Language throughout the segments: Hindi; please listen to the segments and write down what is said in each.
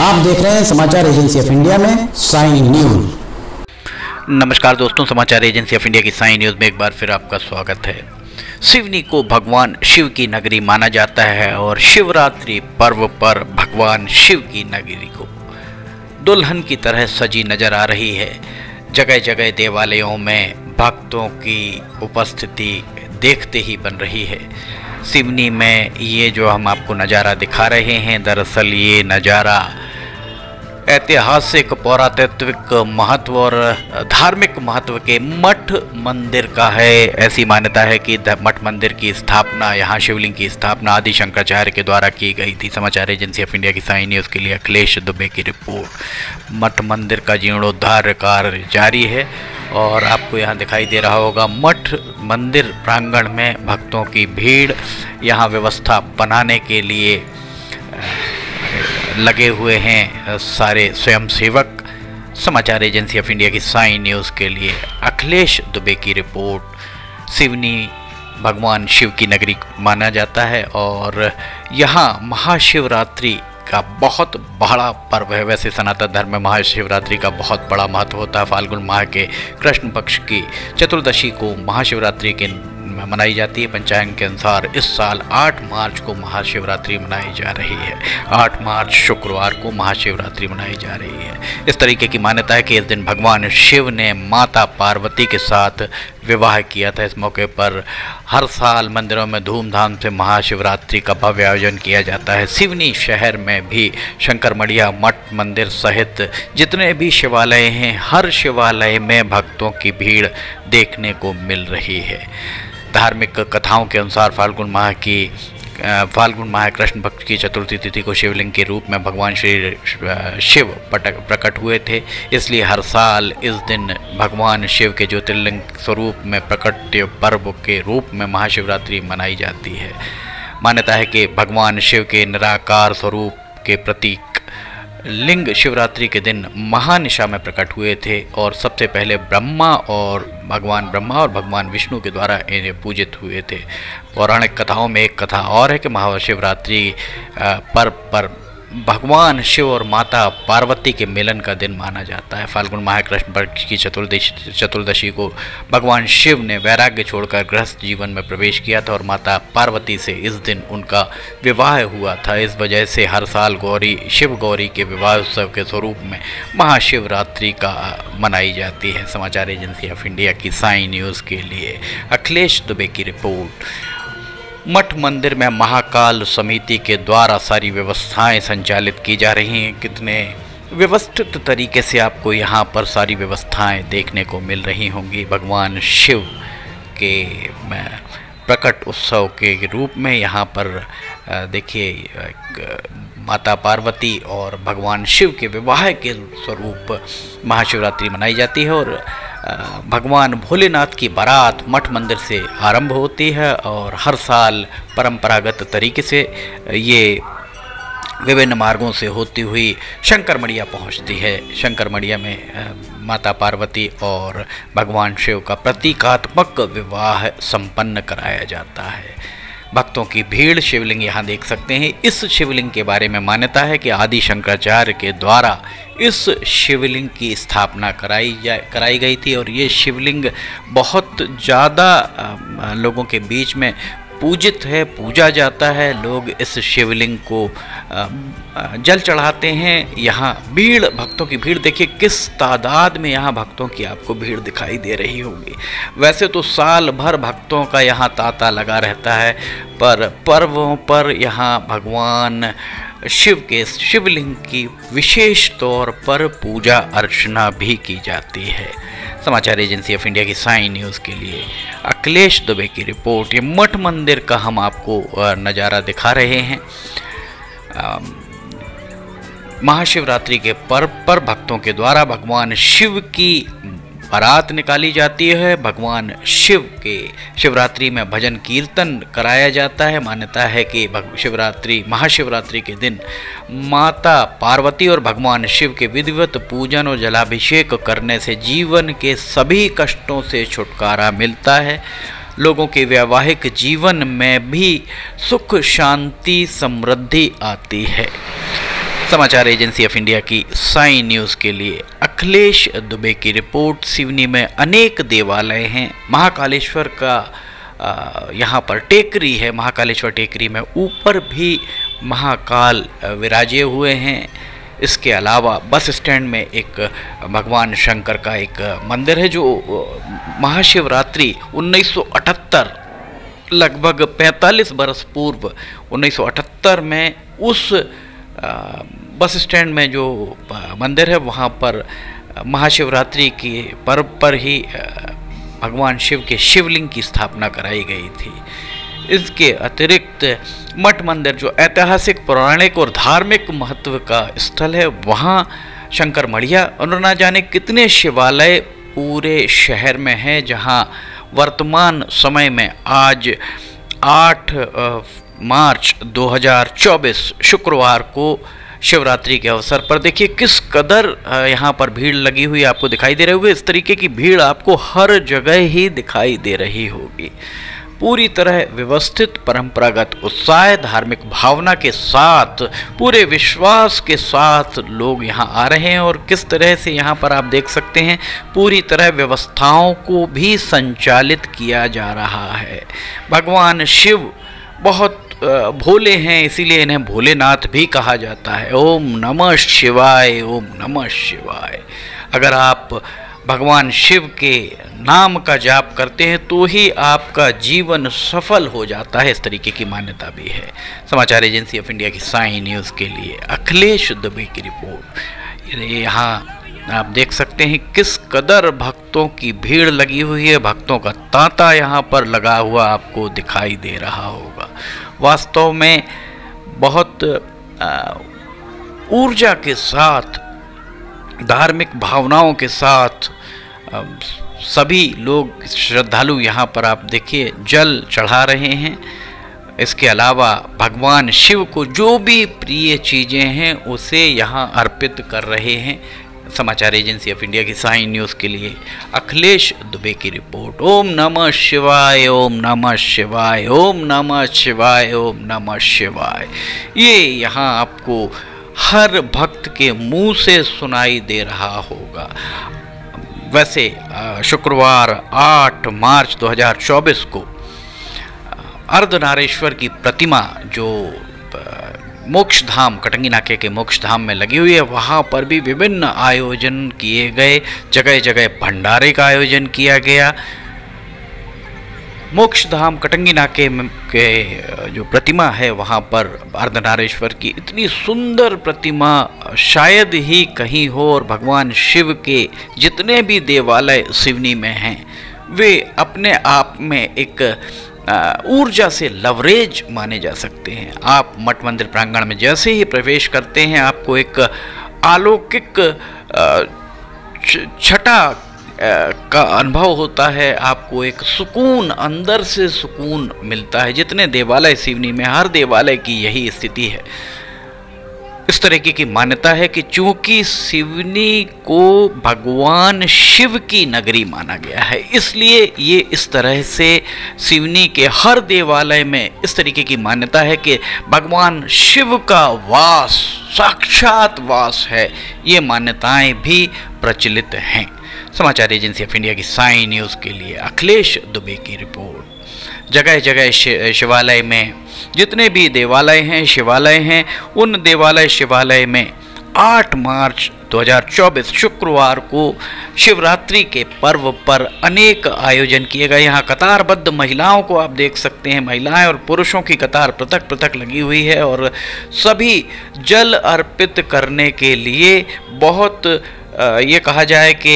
आप देख रहे हैं समाचार एजेंसी ऑफ इंडिया में साइन न्यूज। नमस्कार दोस्तों, समाचार एजेंसी ऑफ इंडिया की साइन न्यूज में एक बार फिर आपका स्वागत है। सिवनी को भगवान शिव की नगरी माना जाता है और शिवरात्रि पर्व पर भगवान शिव की नगरी को दुल्हन की तरह सजी नजर आ रही है। जगह जगह देवालयों में भक्तों की उपस्थिति देखते ही बन रही है। सिवनी में ये जो हम आपको नज़ारा दिखा रहे हैं, दरअसल ये नज़ारा ऐतिहासिक, पौरातत्विक महत्व और धार्मिक महत्व के मठ मंदिर का है। ऐसी मान्यता है कि मठ मंदिर की स्थापना, यहाँ शिवलिंग की स्थापना आदिशंकराचार्य के द्वारा की गई थी। समाचार एजेंसी ऑफ इंडिया की साइन न्यूज़ के लिए अखिलेश दुबे की रिपोर्ट। मठ मंदिर का जीर्णोद्धार कार्य जारी है और आपको यहाँ दिखाई दे रहा होगा मठ मंदिर प्रांगण में भक्तों की भीड़। यहाँ व्यवस्था बनाने के लिए लगे हुए हैं सारे स्वयंसेवक। समाचार एजेंसी ऑफ इंडिया की साइन न्यूज़ के लिए अखिलेश दुबे की रिपोर्ट। सिवनी भगवान शिव की नगरी माना जाता है और यहाँ महाशिवरात्रि का बहुत बड़ा पर्व है। वैसे सनातन धर्म में महाशिवरात्रि का बहुत बड़ा महत्व होता है। फाल्गुन माह के कृष्ण पक्ष की चतुर्दशी को महाशिवरात्रि के मनाई जाती है। पंचांग के अनुसार इस साल 8 मार्च को महाशिवरात्रि मनाई जा रही है। 8 मार्च शुक्रवार को महाशिवरात्रि मनाई जा रही है। इस तरीके की मान्यता है कि इस दिन भगवान शिव ने माता पार्वती के साथ विवाह किया था। इस मौके पर हर साल मंदिरों में धूमधाम से महाशिवरात्रि का भव्य आयोजन किया जाता है। सिवनी शहर में भी शंकरमढ़िया मठ मंदिर सहित जितने भी शिवालय हैं, हर शिवालय में भक्तों की भीड़ देखने को मिल रही है। धार्मिक कथाओं के अनुसार फाल्गुन माह कृष्ण पक्ष की चतुर्थी तिथि को शिवलिंग के रूप में भगवान श्री शिव प्रकट हुए थे। इसलिए हर साल इस दिन भगवान शिव के ज्योतिर्लिंग स्वरूप में प्रकट्य पर्व के रूप में महाशिवरात्रि मनाई जाती है। मान्यता है कि भगवान शिव के निराकार स्वरूप के प्रतीक लिंग शिवरात्रि के दिन महानिशा में प्रकट हुए थे और सबसे पहले भगवान ब्रह्मा और भगवान विष्णु के द्वारा इन्हें पूजित हुए थे। पौराणिक कथाओं में एक कथा और है कि महाशिवरात्रि पर्व पर भगवान शिव और माता पार्वती के मिलन का दिन माना जाता है। फाल्गुन माह कृष्ण पक्ष की चतुर्दशी को भगवान शिव ने वैराग्य छोड़कर गृहस्थ जीवन में प्रवेश किया था और माता पार्वती से इस दिन उनका विवाह हुआ था। इस वजह से हर साल शिव गौरी के विवाह उत्सव के स्वरूप में महाशिवरात्रि का मनाई जाती है। समाचार एजेंसी ऑफ इंडिया की साइन न्यूज़ के लिए अखिलेश दुबे की रिपोर्ट। मठ मंदिर में महाकाल समिति के द्वारा सारी व्यवस्थाएं संचालित की जा रही हैं। कितने व्यवस्थित तरीके से आपको यहाँ पर सारी व्यवस्थाएं देखने को मिल रही होंगी। भगवान शिव के प्रकट उत्सव के रूप में यहाँ पर देखिए माता पार्वती और भगवान शिव के विवाह के स्वरूप महाशिवरात्रि मनाई जाती है और भगवान भोलेनाथ की बारात मठ मंदिर से आरंभ होती है और हर साल परंपरागत तरीके से ये विभिन्न मार्गों से होती हुई शंकरमढ़िया पहुंचती है। शंकरमढ़िया में माता पार्वती और भगवान शिव का प्रतीकात्मक विवाह संपन्न कराया जाता है। भक्तों की भीड़, शिवलिंग यहाँ देख सकते हैं। इस शिवलिंग के बारे में मान्यता है कि आदि शंकराचार्य के द्वारा इस शिवलिंग की स्थापना कराई गई थी और ये शिवलिंग बहुत ज़्यादा लोगों के बीच में पूजित है, पूजा जाता है। लोग इस शिवलिंग को जल चढ़ाते हैं। यहाँ भीड़, भक्तों की भीड़ देखिए किस तादाद में यहाँ भक्तों की आपको भीड़ दिखाई दे रही होगी। वैसे तो साल भर भक्तों का यहाँ तांता लगा रहता है, पर पर्वों पर यहाँ भगवान शिव के शिवलिंग की विशेष तौर पर पूजा अर्चना भी की जाती है। समाचार एजेंसी ऑफ इंडिया की साइन न्यूज़ के लिए अखिलेश दुबे की रिपोर्ट। ये मठ मंदिर का हम आपको नज़ारा दिखा रहे हैं। महाशिवरात्रि के पर्व पर भक्तों के द्वारा भगवान शिव की बारात निकाली जाती है। भगवान शिव के शिवरात्रि में भजन कीर्तन कराया जाता है। मान्यता है कि महाशिवरात्रि के दिन माता पार्वती और भगवान शिव के विधिवत पूजन और जलाभिषेक करने से जीवन के सभी कष्टों से छुटकारा मिलता है। लोगों के वैवाहिक जीवन में भी सुख, शांति, समृद्धि आती है। समाचार एजेंसी ऑफ इंडिया की साई न्यूज के लिए अखिलेश दुबे की रिपोर्ट। सिवनी में अनेक देवालय हैं। महाकालेश्वर का यहाँ पर टेकरी है। महाकालेश्वर टेकरी में ऊपर भी महाकाल विराजे हुए हैं। इसके अलावा बस स्टैंड में एक भगवान शंकर का एक मंदिर है जो महाशिवरात्रि 1978 लगभग 45 बरस पूर्व 1978 में उस बस स्टैंड में जो मंदिर है वहाँ पर महाशिवरात्रि के पर्व पर ही भगवान शिव के शिवलिंग की स्थापना कराई गई थी। इसके अतिरिक्त मठ मंदिर जो ऐतिहासिक, पौराणिक और धार्मिक महत्व का स्थल है, वहाँ शंकरमढ़िया और न जाने कितने शिवालय पूरे शहर में हैं, जहाँ वर्तमान समय में आज 8 मार्च 2024 शुक्रवार को शिवरात्रि के अवसर पर देखिए किस कदर यहाँ पर भीड़ लगी हुई आपको दिखाई दे रही होगी। इस तरीके की भीड़ आपको हर जगह ही दिखाई दे रही होगी। पूरी तरह व्यवस्थित, परंपरागत उत्साह, धार्मिक भावना के साथ, पूरे विश्वास के साथ लोग यहाँ आ रहे हैं। और किस तरह से यहाँ पर आप देख सकते हैं पूरी तरह व्यवस्थाओं को भी संचालित किया जा रहा है। भगवान शिव बहुत भोले हैं, इसीलिए इन्हें भोलेनाथ भी कहा जाता है। ओम नमः शिवाय, ओम नमः शिवाय। अगर आप भगवान शिव के नाम का जाप करते हैं तो ही आपका जीवन सफल हो जाता है, इस तरीके की मान्यता भी है। समाचार एजेंसी ऑफ इंडिया की साई न्यूज़ के लिए अखिलेश दुबे की रिपोर्ट। यहाँ आप देख सकते हैं किस कदर भक्तों की भीड़ लगी हुई है। भक्तों का तांता यहाँ पर लगा हुआ आपको दिखाई दे रहा होगा। वास्तव में बहुत ऊर्जा के साथ, धार्मिक भावनाओं के साथ सभी लोग, श्रद्धालु यहाँ पर आप देखिए जल चढ़ा रहे हैं। इसके अलावा भगवान शिव को जो भी प्रिय चीज़ें हैं उसे यहाँ अर्पित कर रहे हैं। समाचार एजेंसी ऑफ इंडिया की साई न्यूज़ के लिए अखिलेश दुबे की रिपोर्ट। ओम नमः शिवाय, ओम नमः शिवाय, ओम नमः शिवाय, ओम नमः शिवाय। ये यहाँ आपको हर भक्त के मुंह से सुनाई दे रहा होगा। वैसे शुक्रवार 8 मार्च 2024 को अर्धनारेश्वर की प्रतिमा जो मोक्षधाम, कटंगी नाके के मोक्षधाम में लगी हुई है, वहाँ पर भी विभिन्न आयोजन किए गए। जगह जगह भंडारे का आयोजन किया गया। मोक्षधाम कटंगी नाके के जो प्रतिमा है वहाँ पर अर्धनारेश्वर की इतनी सुंदर प्रतिमा शायद ही कहीं हो। और भगवान शिव के जितने भी देवालय सिवनी में हैं वे अपने आप में एक ऊर्जा से लवरेज माने जा सकते हैं। आप मठ मंदिर प्रांगण में जैसे ही प्रवेश करते हैं आपको एक अलौकिक छटा का अनुभव होता है। आपको एक सुकून, अंदर से सुकून मिलता है। जितने देवालय सिवनी में, हर देवालय की यही स्थिति है। इस तरीके की मान्यता है कि चूंकि सिवनी को भगवान शिव की नगरी माना गया है, इसलिए ये इस तरह से सिवनी के हर देवालय में इस तरीके की मान्यता है कि भगवान शिव का वास, साक्षात वास है। ये मान्यताएं भी प्रचलित हैं। समाचार एजेंसी ऑफ इंडिया की साई न्यूज़ के लिए अखिलेश दुबे की रिपोर्ट। जगह जगह शिवालय में जितने भी देवालय हैं, शिवालय हैं, उन देवालय शिवालय में 8 मार्च 2024 शुक्रवार को शिवरात्रि के पर्व पर अनेक आयोजन किए गए। यहाँ कतारबद्ध महिलाओं को आप देख सकते हैं। महिलाएं और पुरुषों की कतार पृथक पृथक लगी हुई है और सभी जल अर्पित करने के लिए बहुत ये कहा जाए कि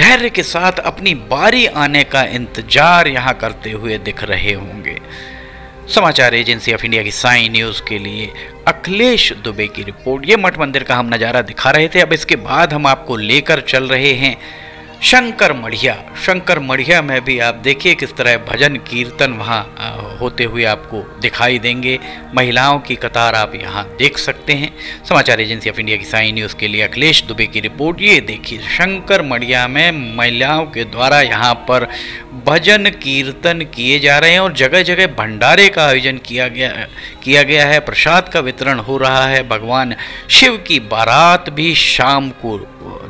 धैर्य के साथ अपनी बारी आने का इंतजार यहाँ करते हुए दिख रहे होंगे। समाचार एजेंसी ऑफ इंडिया की साई न्यूज़ के लिए अखिलेश दुबे की रिपोर्ट। ये मठ मंदिर का हम नज़ारा दिखा रहे थे। अब इसके बाद हम आपको लेकर चल रहे हैं शंकरमढ़िया, शंकरमढ़िया में भी आप देखिए किस तरह भजन कीर्तन वहाँ होते हुए आपको दिखाई देंगे। महिलाओं की कतार आप यहाँ देख सकते हैं। समाचार एजेंसी ऑफ इंडिया की साई न्यूज़ के लिए अखिलेश दुबे की रिपोर्ट। ये देखिए शंकरमढ़िया में महिलाओं के द्वारा यहाँ पर भजन कीर्तन किए जा रहे हैं और जगह जगह भंडारे का आयोजन किया गया है। प्रसाद का वितरण हो रहा है। भगवान शिव की बारात भी शाम को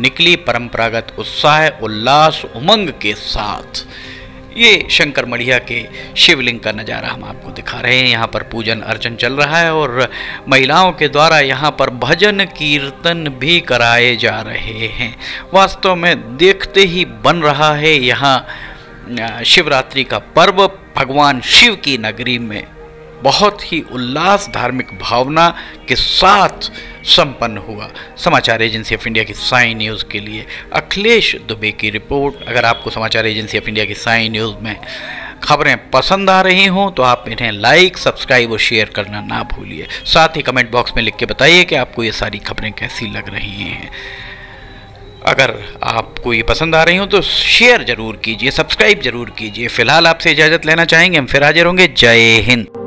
निकली परंपरागत उत्साह, उल्लास, उमंग के साथ। ये शंकरमढ़िया के शिवलिंग का नज़ारा हम आपको दिखा रहे हैं। यहाँ पर पूजन अर्चन चल रहा है और महिलाओं के द्वारा यहाँ पर भजन कीर्तन भी कराए जा रहे हैं। वास्तव में देखते ही बन रहा है यहाँ शिवरात्रि का पर्व। भगवान शिव की नगरी में बहुत ही उल्लास, धार्मिक भावना के साथ संपन्न हुआ। समाचार एजेंसी ऑफ इंडिया की साई न्यूज़ के लिए अखिलेश दुबे की रिपोर्ट। अगर आपको समाचार एजेंसी ऑफ इंडिया की साई न्यूज़ में खबरें पसंद आ रही हों तो आप इन्हें लाइक, सब्सक्राइब और शेयर करना ना भूलिए। साथ ही कमेंट बॉक्स में लिख के बताइए कि आपको ये सारी खबरें कैसी लग रही हैं। अगर आपको ये पसंद आ रही हो तो शेयर ज़रूर कीजिए, सब्सक्राइब ज़रूर कीजिए। फ़िलहाल आपसे इजाज़त लेना चाहेंगे। हम फिर हाजिर होंगे। जय हिंद।